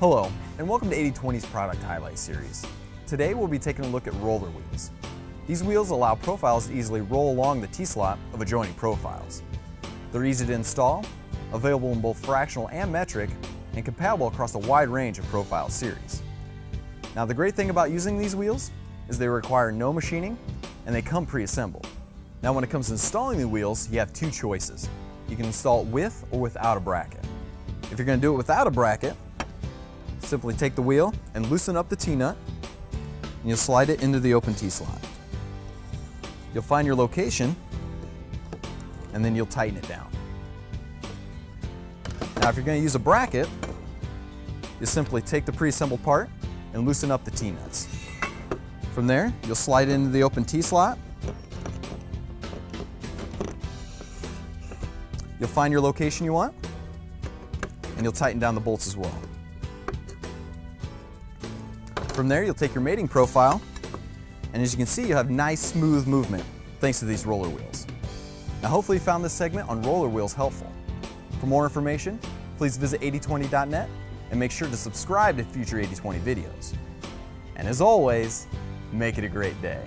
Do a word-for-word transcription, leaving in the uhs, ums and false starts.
Hello, and welcome to eighty twenty's Product Highlight Series. Today we'll be taking a look at roller wheels. These wheels allow profiles to easily roll along the T-slot of adjoining profiles. They're easy to install, available in both fractional and metric, and compatible across a wide range of profile series. Now the great thing about using these wheels is they require no machining, and they come pre-assembled. Now when it comes to installing the wheels, you have two choices. You can install it with or without a bracket. If you're going to do it without a bracket, simply take the wheel and loosen up the T-nut, and you'll slide it into the open T-slot. You'll find your location, and then you'll tighten it down. Now if you're going to use a bracket, you simply take the pre-assembled part and loosen up the T-nuts. From there, you'll slide it into the open T-slot. You'll find your location you want, and you'll tighten down the bolts as well. From there, you'll take your mating profile, and as you can see, you'll have nice, smooth movement thanks to these roller wheels. Now, hopefully you found this segment on roller wheels helpful. For more information, please visit eighty twenty dot net and make sure to subscribe to future eighty twenty videos. And as always, make it a great day.